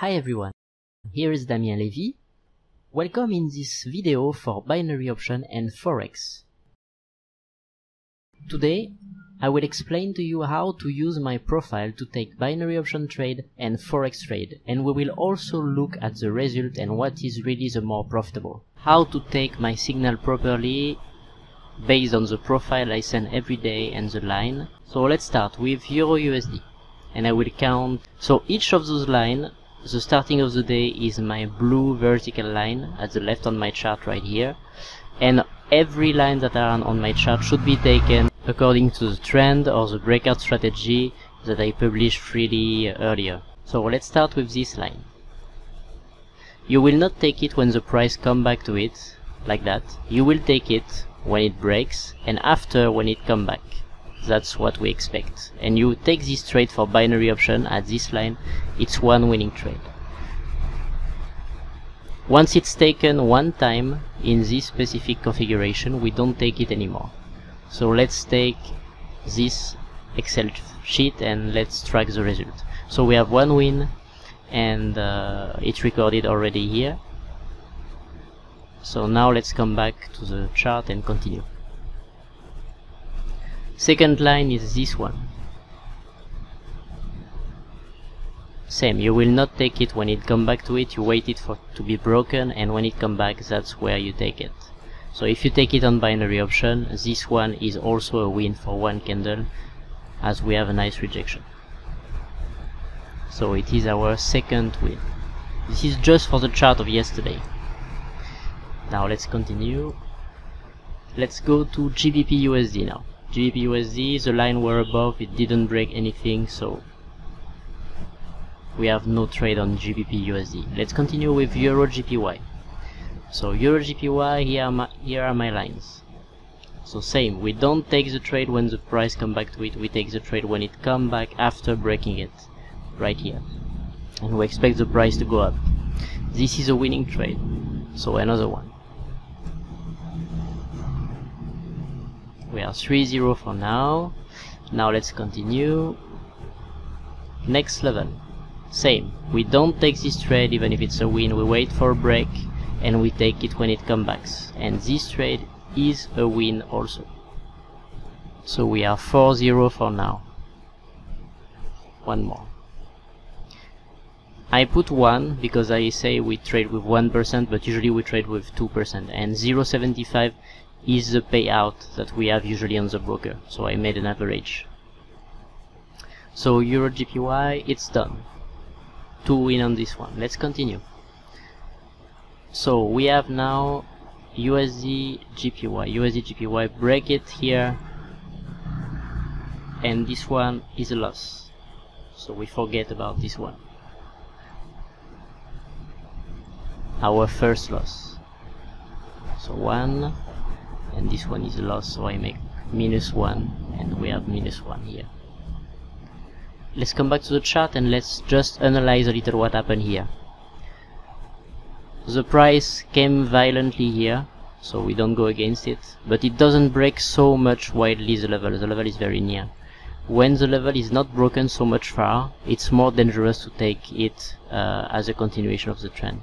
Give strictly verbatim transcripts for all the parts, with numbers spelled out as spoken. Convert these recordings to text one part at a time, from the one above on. Hi everyone, here is Damien Levy. Welcome in this video for binary option and Forex. Today, I will explain to you how to use my profile to take binary option trade and Forex trade, and we will also look at the result and what is really the more profitable. How to take my signal properly based on the profile I send every day and the line. So let's start with EURUSD, and I will count. So each of those lines, the starting of the day is my blue vertical line at the left on my chart right here, and every line that are on my chart should be taken according to the trend or the breakout strategy that I published freely earlier. So let's start with this line. You will not take it when the price comes back to it, like that. You will take it when it breaks and after when it comes back. That's what we expect. And you take this trade for binary option at this line. It's one winning trade. Once it's taken one time in this specific configuration, we don't take it anymore. So let's take this Excel sheet and let's track the result. So we have one win and uh, it's recorded already here. So now let's come back to the chart and continue. Second line is this one. Same, you will not take it when it comes back to it, you wait it for to be broken, and when it comes back, that's where you take it. So if you take it on binary option, this one is also a win for one candle, as we have a nice rejection. So it is our second win. This is just for the chart of yesterday. Now let's continue. Let's go to G B P U S D now. G B P U S D, the line were above, it didn't break anything, so we have no trade on G B P U S D. Let's continue with EURJPY. So EURJPY, here, here are my lines. So same, we don't take the trade when the price comes back to it, we take the trade when it comes back after breaking it, right here. And we expect the price to go up. This is a winning trade, so another one. We are three zero for now. Now let's continue. Next level, same, we don't take this trade even if it's a win, we wait for a break. And we take it when it comes back, and this trade is a win also. So we are four zero for now. One more. I put one because I say we trade with one percent, but usually we trade with two percent, and zero point seven five is the payout that we have usually on the broker, so I made an average. So EURJPY, it's done. Two win on this one. Let's continue. So we have now U S D G P Y. U S D G P Y, break it here, and this one is a loss, so we forget about this one. Our first loss. So one, and this one is a loss, so I make minus one, and we have minus one here. Let's come back to the chart and let's just analyze a little what happened here. The price came violently here, so we don't go against it, but it doesn't break so much widely the level. The level is very near. When the level is not broken so much far, it's more dangerous to take it uh, as a continuation of the trend.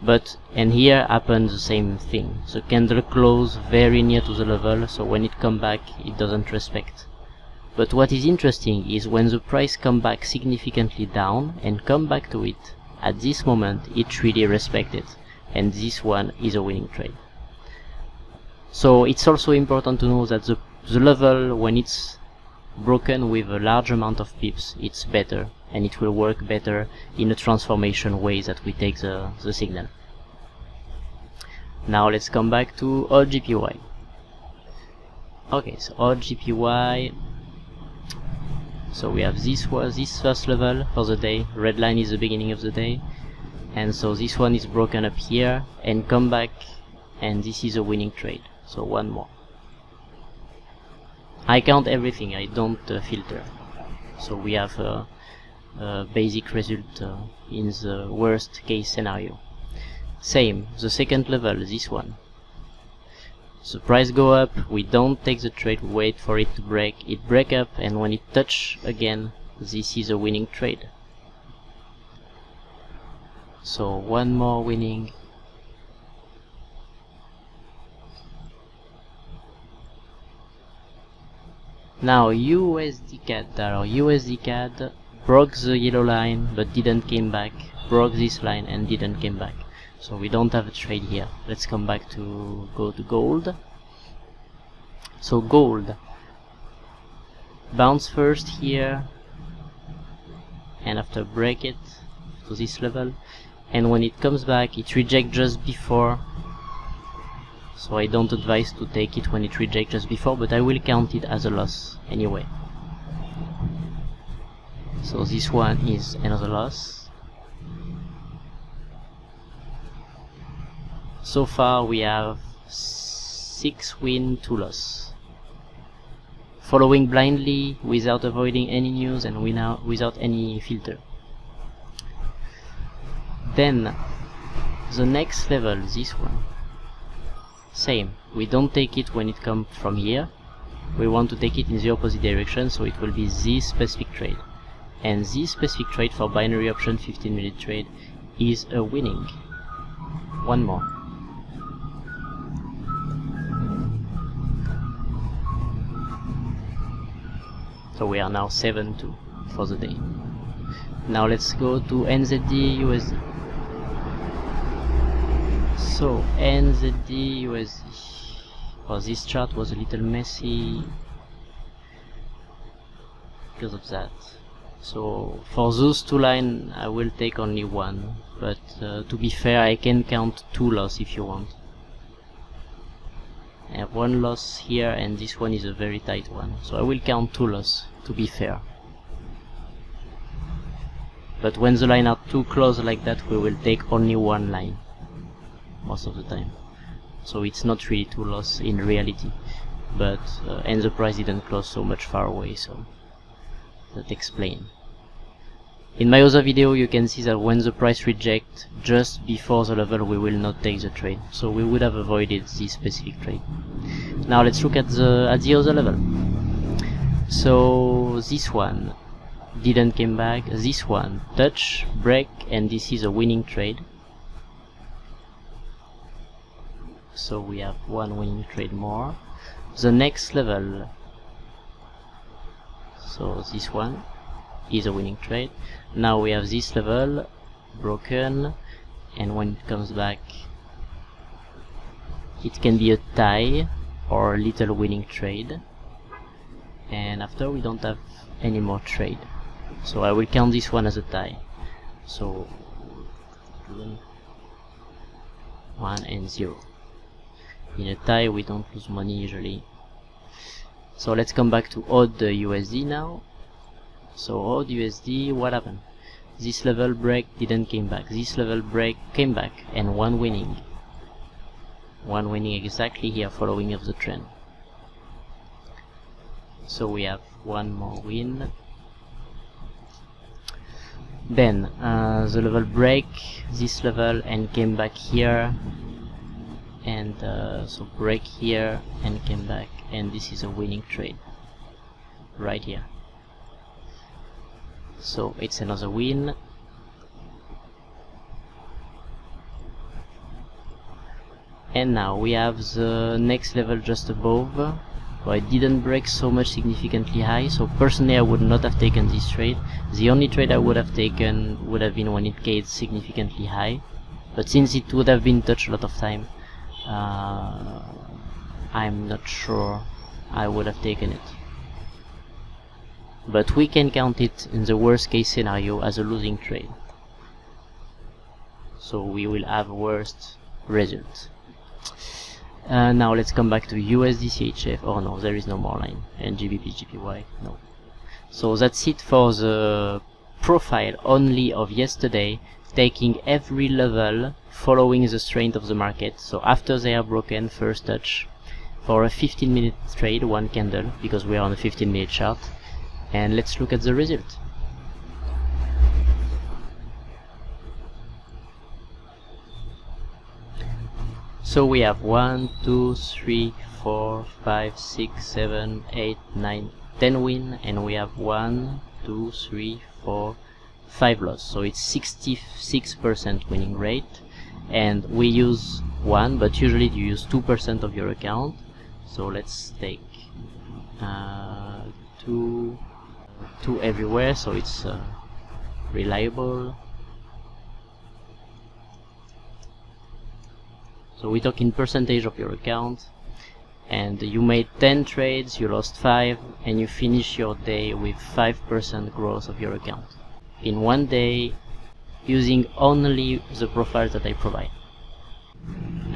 But, and here happened the same thing. The candle closed very near to the level, so when it comes back, it doesn't respect. But what is interesting is when the price comes back significantly down and come back to it, at this moment it really respected, and this one is a winning trade. So it's also important to know that the, the level, when it's broken with a large amount of pips, it's better, and it will work better in a transformation way that we take the, the signal. Now let's come back to E U R J P Y. Okay, so E U R J P Y. So we have this was this first level for the day. Red line is the beginning of the day, and so this one is broken up here and come back, and this is a winning trade. So one more. I count everything. I don't uh, filter. So we have a, a basic result uh, in the worst case scenario. Same. The second level, this one. So price go up, we don't take the trade, we wait for it to break, it break up, and when it touch again, this is a winning trade. So one more winning. Now U S D C A D or U S D C A D broke the yellow line but didn't came back, broke this line and didn't came back. So we don't have a trade here. Let's come back to go to gold. So gold bounce first here and after break it to this level, and when it comes back it rejects just before. So I don't advise to take it when it rejects just before, but I will count it as a loss anyway. So this one is another loss. So far we have six win, two loss. Following blindly without avoiding any news and without any filter. Then the next level, this one. Same, we don't take it when it comes from here, we want to take it in the opposite direction, so it will be this specific trade, and this specific trade for binary option fifteen minute trade is a winning. One more. So we are now seven two for the day. Now let's go to N Z D U S D. So N Z D U S D, well, this chart was a little messy because of that. So for those two lines I will take only one, but uh, to be fair I can count two loss if you want. I have one loss here and this one is a very tight one, so I will count two loss to be fair. But when the lines are too close like that we will take only one line most of the time, so it's not really two loss in reality, but uh, and the price didn't close so much far away, so that explains. In my other video you can see that when the price rejects just before the level we will not take the trade, so we would have avoided this specific trade. Now let's look at the at the other level. So this one didn't come back, this one touch, break, and this is a winning trade. So we have one winning trade more. The next level, so this one is a winning trade. Now we have this level broken, and when it comes back it can be a tie or a little winning trade, and after we don't have any more trade, so I will count this one as a tie. So one and zero. In a tie we don't lose money usually. So let's come back to A U D U S D now. So A U D U S D, what happened? This level break didn't came back, this level break came back, and one winning. One winning exactly here, following up the trend. So we have one more win. Then uh, the level break this level and came back here, and uh, so break here and came back, and this is a winning trade right here, so it's another win. And now we have the next level just above, but it didn't break so much significantly high, so personally I would not have taken this trade. The only trade I would have taken would have been when it gets significantly high, but since it would have been touched a lot of time, Uh, I'm not sure I would have taken it, but we can count it in the worst case scenario as a losing trade, so we will have worst result. Uh, now let's come back to U S D C H F. Oh no, there is no more line, and G B P J P Y, no. So that's it for the profile only of yesterday, taking every level following the strength of the market. So after they are broken, first touch for a fifteen minute trade, one candle, because we are on a fifteen minute chart, and let's look at the result. So we have one, two, three, four, five, six, seven, eight, nine, ten win, and we have one, two, three, four, five loss, so it's sixty-six percent winning rate, and we use one, but usually you use two percent of your account. So let's take uh, two two everywhere, so it's uh, reliable. So we talk in percentage of your account, and you made ten trades, you lost five, and you finish your day with five percent growth of your account in one day using only the profiles that I provide.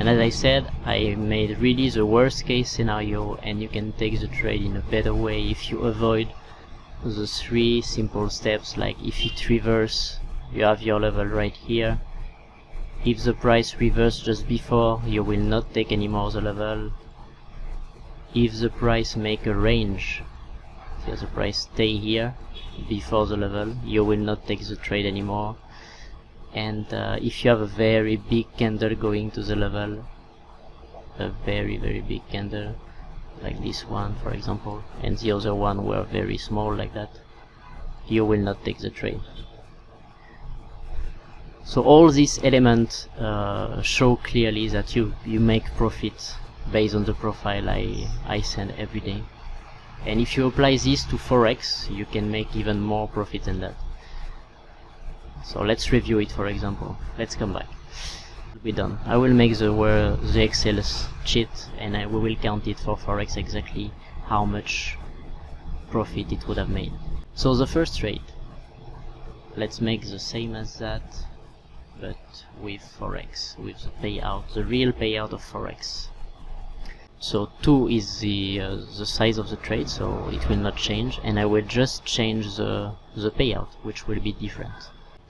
And as I said, I made really the worst case scenario, and you can take the trade in a better way if you avoid the three simple steps. Like if it reverses, you have your level right here. If the price reverses just before, you will not take anymore the level. If the price make a range, if the price stay here before the level, you will not take the trade anymore. And uh, if you have a very big candle going to the level, a very very big candle like this one for example, and the other one were very small like that, you will not take the trade. So all these elements uh, show clearly that you you make profit based on the profile I, I send every day. And if you apply this to Forex, you can make even more profit than that. So let's review it, for example. Let's come back. We're done. I will make the, uh, the Excel sheet, and I, we will count it for Forex exactly how much profit it would have made. So the first trade, let's make the same as that, but with Forex, with the payout, the real payout of Forex. So two is the uh, the size of the trade, so it will not change, and I will just change the the payout, which will be different.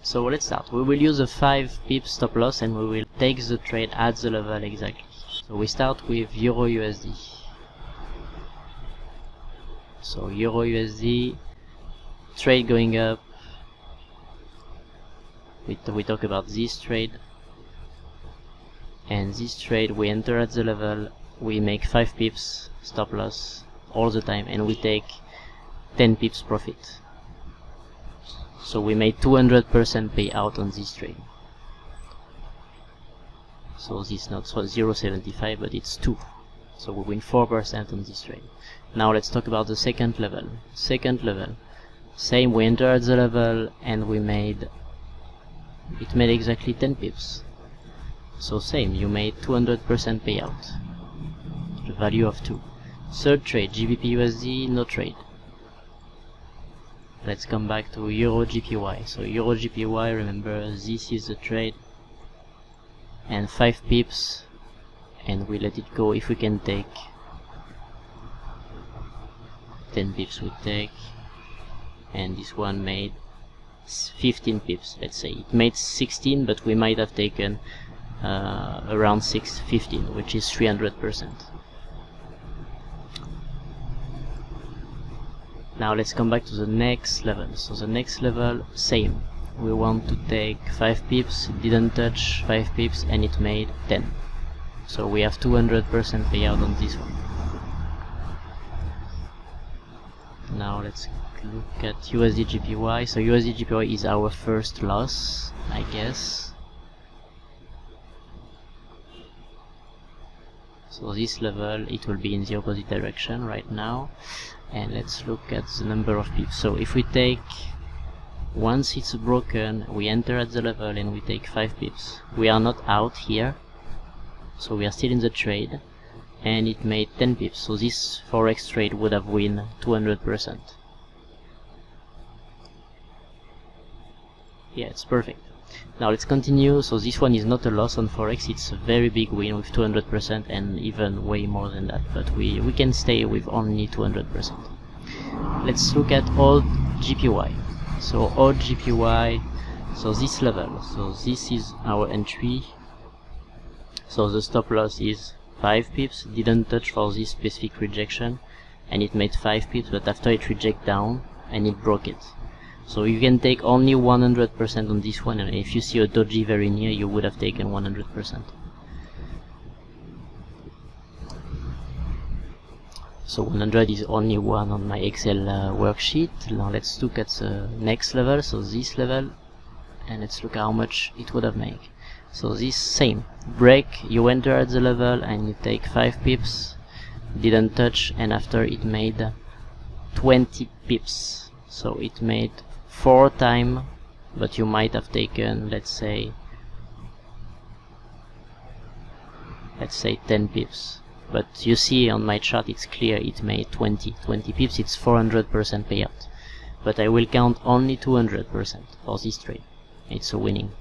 So let's start. We will use a five pips stop loss, and we will take the trade at the level exactly. So we start with EURUSD. So EURUSD trade going up. We we talk about this trade, and this trade we enter at the level. We make five pips stop loss all the time, and we take ten pips profit. So we made two hundred percent payout on this trade. So this is not zero point seven five, but it's two. So we win four percent on this trade. Now let's talk about the second level. Second level, same, we enter at the level, and we made, it made exactly ten pips. So same, you made two hundred percent payout, the value of two. Third trade, G B P U S D, no trade. Let's come back to EURJPY. So EURJPY, remember, this is the trade, and five pips, and we let it go. If we can take ten pips, we take, and this one made fifteen pips, let's say. It made sixteen, but we might have taken uh, around six fifteen, which is three hundred percent. Now let's come back to the next level. So the next level, same. We want to take five pips, it didn't touch five pips, and it made ten. So we have two hundred percent payout on this one. Now let's look at U S D G P Y. So U S D G P Y is our first loss, I guess. So this level, it will be in the opposite direction right now. And let's look at the number of pips. So if we take, once it's broken, we enter at the level and we take five pips. We are not out here, so we are still in the trade, and it made ten pips. So this Forex trade would have win two hundred percent. Yeah, it's perfect. Now let's continue. So this one is not a loss on Forex, it's a very big win with two hundred percent, and even way more than that, but we, we can stay with only two hundred percent. Let's look at A U D U S D. So A U D U S D, so this level, so this is our entry. So the stop loss is five pips, didn't touch for this specific rejection, and it made five pips, but after it reject down and it broke it. So you can take only one hundred percent on this one, and if you see a doji very near, you would have taken one hundred percent. So one hundred is only one on my Excel uh, worksheet. Now let's look at the next level, so this level, and let's look how much it would have made. So this same break, you enter at the level and you take five pips, didn't touch, and after it made twenty pips. So it made four times, but you might have taken, let's say, let's say ten pips. But you see on my chart it's clear it made twenty pips, it's four hundred percent payout. But I will count only two hundred percent for this trade. It's a winning.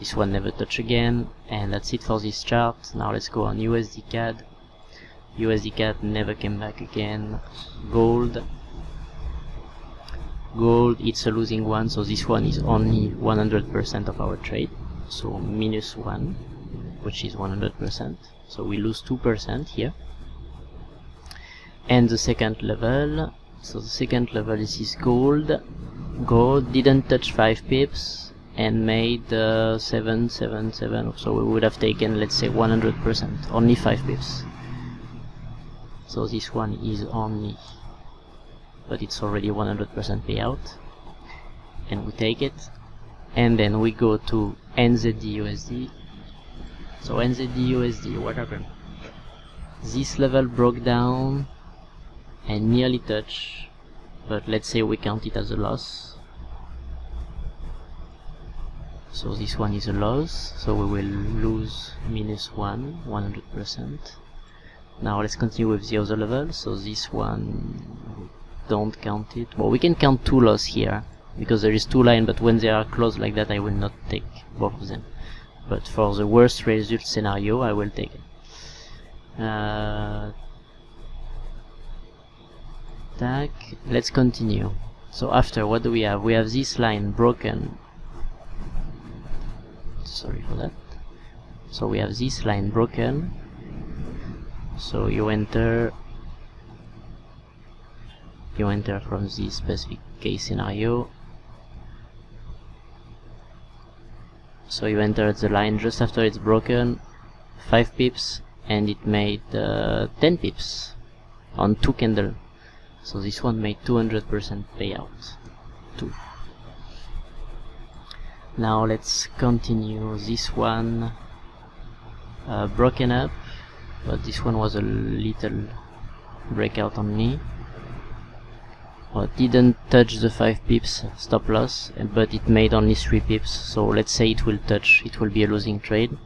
This one never touch again, and that's it for this chart. Now let's go on U S D C A D. U S D C A D never came back again. Gold. Gold, it's a losing one, so this one is only one hundred percent of our trade. So minus one, which is one hundred percent. So we lose two percent here. And the second level, so the second level is this gold. Gold didn't touch five pips and made uh, seven, seven, seven, so we would have taken, let's say, one hundred percent, only five pips. So this one is only, but it's already one hundred percent payout. And we take it. And then we go to N Z D U S D. So N Z D U S D, what happened? This level broke down and nearly touched, but let's say we count it as a loss. So this one is a loss, so we will lose minus one, one hundred percent. Now let's continue with the other level. So this one, don't count it. Well, we can count two losses here, because there is two lines, but when they are closed like that, I will not take both of them. But for the worst result scenario, I will take it. Uh, tack. Let's continue. So after, what do we have? We have this line broken. Sorry for that. So we have this line broken. So you enter. You enter from this specific case scenario. So you entered the line just after it's broken, five pips, and it made uh, ten pips on two candles. So this one made two hundred percent payout. Two. Now let's continue. This one uh, broken up, but this one was a little breakout on me. Well, it didn't touch the five pips stop loss, but it made only three pips, so let's say it will touch, it will be a losing trade,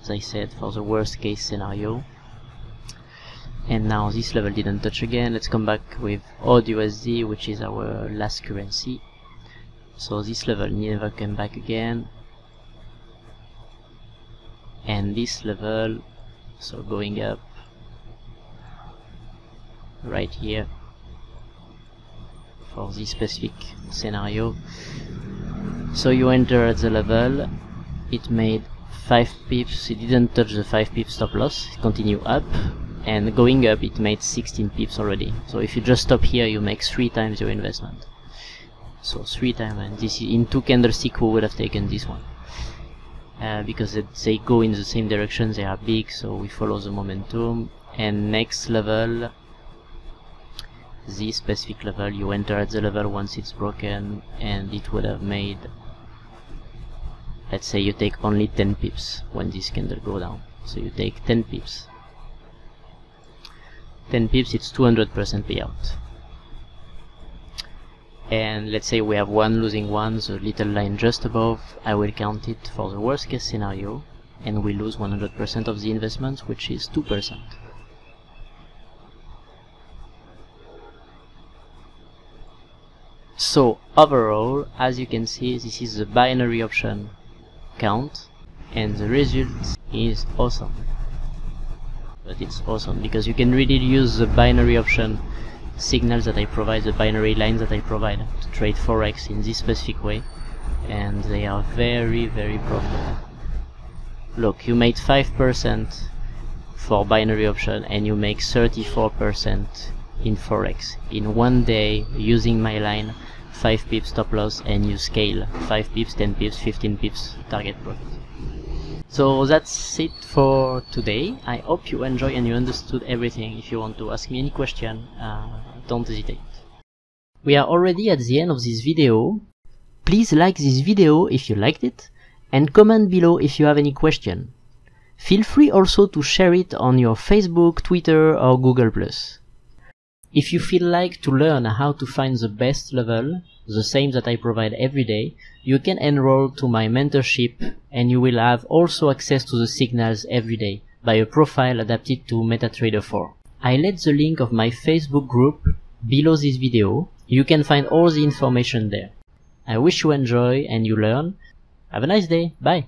as I said, for the worst case scenario. And now this level didn't touch again. Let's come back with A U D U S D, which is our last currency. So this level never came back again. And this level, so going up right here, for this specific scenario. So you enter at the level, it made five pips, it didn't touch the five pip stop loss, it continue up, and going up it made sixteen pips already. So if you just stop here, you make three times your investment. So three times, and this is in two candlesticks we would have taken this one. Uh, because it, they go in the same direction, they are big, so we follow the momentum. And next level, this specific level, you enter at the level once it's broken, and it would have made, let's say you take only ten pips when this candle go down, so you take ten pips, ten pips, it's two hundred percent payout. And let's say we have one losing one, the little line just above, I will count it for the worst case scenario, and we lose one hundred percent of the investment, which is two percent. So overall, as you can see, this is the binary option count, and the result is awesome. But it's awesome because you can really use the binary option signals that I provide, the binary lines that I provide, to trade Forex in this specific way, and they are very, very profitable. Look, you made five percent for binary option and you make thirty-four percent in Forex in one day using my line five pips stop loss, and you scale five pips, ten pips, fifteen pips target profit. So that's it for today. I hope you enjoy and you understood everything. If you want to ask me any question, uh, don't hesitate. We are already at the end of this video. Please like this video if you liked it and comment below if you have any question. Feel free also to share it on your Facebook, Twitter or Google plus. If you feel like to learn how to find the best level, the same that I provide every day, you can enroll to my mentorship and you will have also access to the signals every day by a profile adapted to MetaTrader four. I left the link of my Facebook group below this video. You can find all the information there. I wish you enjoy and you learn. Have a nice day. Bye.